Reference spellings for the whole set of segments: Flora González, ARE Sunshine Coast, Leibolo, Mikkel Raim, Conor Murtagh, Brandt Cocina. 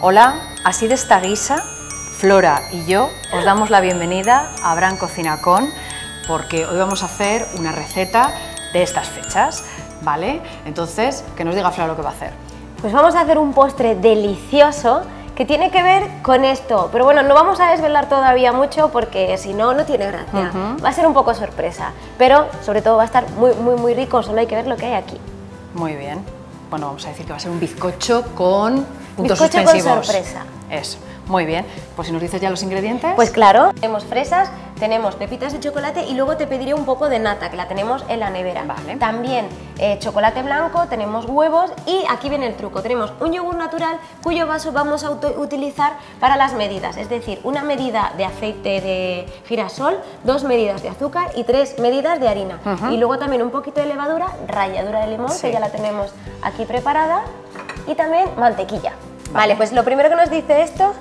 Hola, así de esta guisa, Flora y yo os damos la bienvenida a Brandt Cocina Con, porque hoy vamos a hacer una receta de estas fechas, ¿vale? Entonces, que nos diga Flora lo que va a hacer. Pues vamos a hacer un postre delicioso que tiene que ver con esto, pero bueno, no vamos a desvelar todavía mucho porque si no, no tiene gracia. Va a ser un poco sorpresa, pero sobre todo va a estar muy rico, solo hay que ver lo que hay aquí. Muy bien. Bueno, vamos a decir que va a ser un bizcocho con puntos suspensivos. Bizcocho con sorpresa. Eso, muy bien. Pues si nos dices ya los ingredientes. Pues claro, tenemos fresas, tenemos pepitas de chocolate y luego te pediré un poco de nata, que la tenemos en la nevera. Vale. También chocolate blanco, tenemos huevos y aquí viene el truco. Tenemos un yogur natural cuyo vaso vamos a utilizar para las medidas, es decir, una medida de aceite de girasol, 2 medidas de azúcar y 3 medidas de harina. Y luego también un poquito de levadura, ralladura de limón, que ya la tenemos aquí preparada, y también mantequilla. Vale, pues lo primero que nos dice esto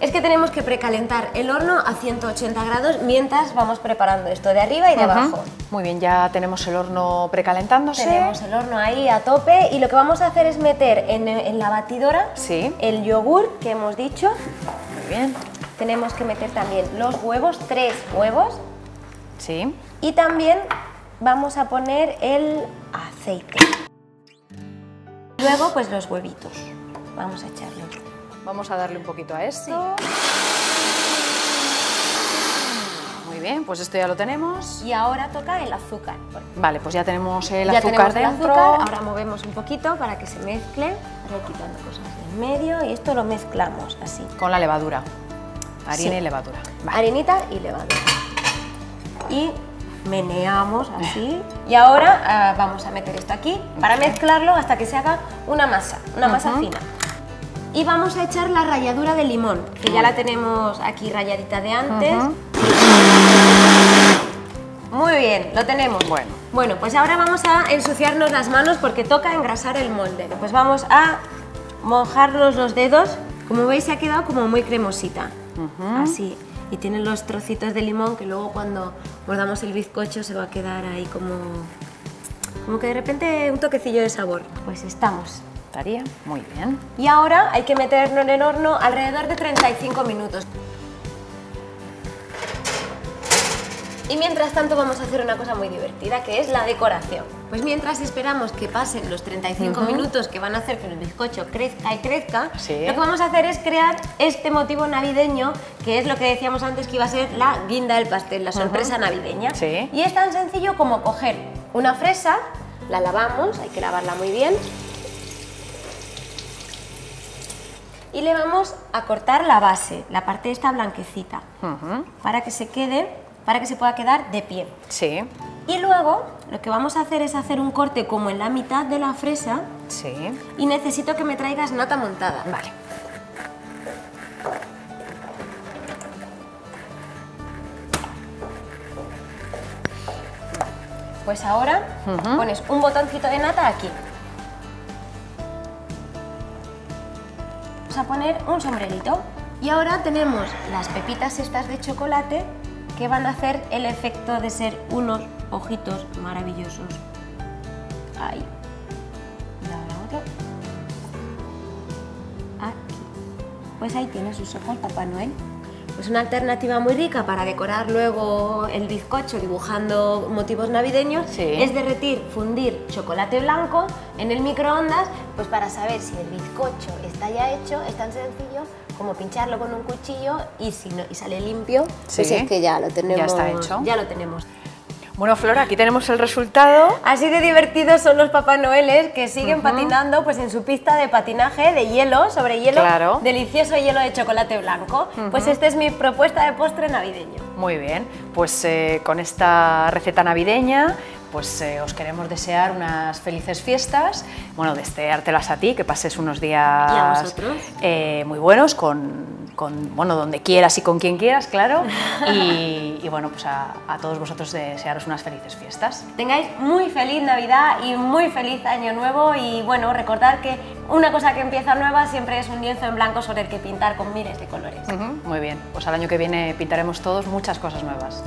es que tenemos que precalentar el horno a 180 grados mientras vamos preparando esto de arriba y de abajo. Muy bien, ya tenemos el horno precalentándose. Tenemos el horno ahí a tope y lo que vamos a hacer es meter en la batidora el yogur que hemos dicho. Muy bien. Tenemos que meter también los huevos, 3 huevos. Sí. Y también vamos a poner el aceite. Luego pues los huevitos. Vamos a echarlo. Vamos a darle un poquito a esto. Muy bien, pues esto ya lo tenemos. Y ahora toca el azúcar. Vale, pues ya tenemos el azúcar dentro. Ahora movemos un poquito para que se mezcle. Voy quitando cosas del medio y esto lo mezclamos así. Con la levadura. Harina y levadura. Vale. Harinita y levadura. Y meneamos así y ahora vamos a meter esto aquí para mezclarlo hasta que se haga una masa fina. Y vamos a echar la ralladura de limón, que ya la tenemos aquí ralladita de antes. Muy bien, lo tenemos. Bueno, pues ahora vamos a ensuciarnos las manos porque toca engrasar el molde. Pues vamos a mojarnos los dedos. Como veis se ha quedado como muy cremosita, así. Y tiene los trocitos de limón que luego cuando mordamos el bizcocho se va a quedar ahí como que de repente un toquecillo de sabor. Pues estamos. Estaría muy bien. Y ahora hay que meterlo en el horno alrededor de 35 minutos. Y mientras tanto vamos a hacer una cosa muy divertida, que es la decoración. Pues mientras esperamos que pasen los 35 minutos que van a hacer que el bizcocho crezca y crezca, lo que vamos a hacer es crear este motivo navideño, que es lo que decíamos antes que iba a ser la guinda del pastel, la sorpresa navideña. Y es tan sencillo como coger una fresa, la lavamos, hay que lavarla muy bien, y le vamos a cortar la base, la parte esta blanquecita, para que se quede... para que se pueda quedar de pie. Y luego lo que vamos a hacer es hacer un corte como en la mitad de la fresa. Y necesito que me traigas nata montada. Vale. Pues ahora pones un botoncito de nata aquí. Vamos a poner un sombrerito. Y ahora tenemos las pepitas estas de chocolate que van a hacer el efecto de ser unos ojitos maravillosos. Ahí. Y ahora otro. Aquí. Pues ahí tiene sus ojos Papá Noel. Pues una alternativa muy rica para decorar luego el bizcocho dibujando motivos navideños es derretir, fundir chocolate blanco en el microondas, pues para saber si el bizcocho está ya hecho, es tan sencillo como pincharlo con un cuchillo y si no, y sale limpio, pues es que ya lo tenemos. Ya está hecho. Ya lo tenemos. Bueno, Flora, aquí tenemos el resultado. Así de divertidos son los Papá Noeles que siguen patinando pues en su pista de patinaje de hielo, sobre hielo, delicioso hielo de chocolate blanco. Pues esta es mi propuesta de postre navideño. Muy bien, pues con esta receta navideña pues os queremos desear unas felices fiestas, bueno, deseártelas a ti, que pases unos días muy buenos, bueno, donde quieras y con quien quieras, claro, y bueno, pues a todos vosotros desearos unas felices fiestas. Tengáis muy feliz Navidad y muy feliz Año Nuevo y bueno, recordad que una cosa que empieza nueva siempre es un lienzo en blanco sobre el que pintar con miles de colores. Muy bien, pues al año que viene pintaremos todos muchas cosas nuevas.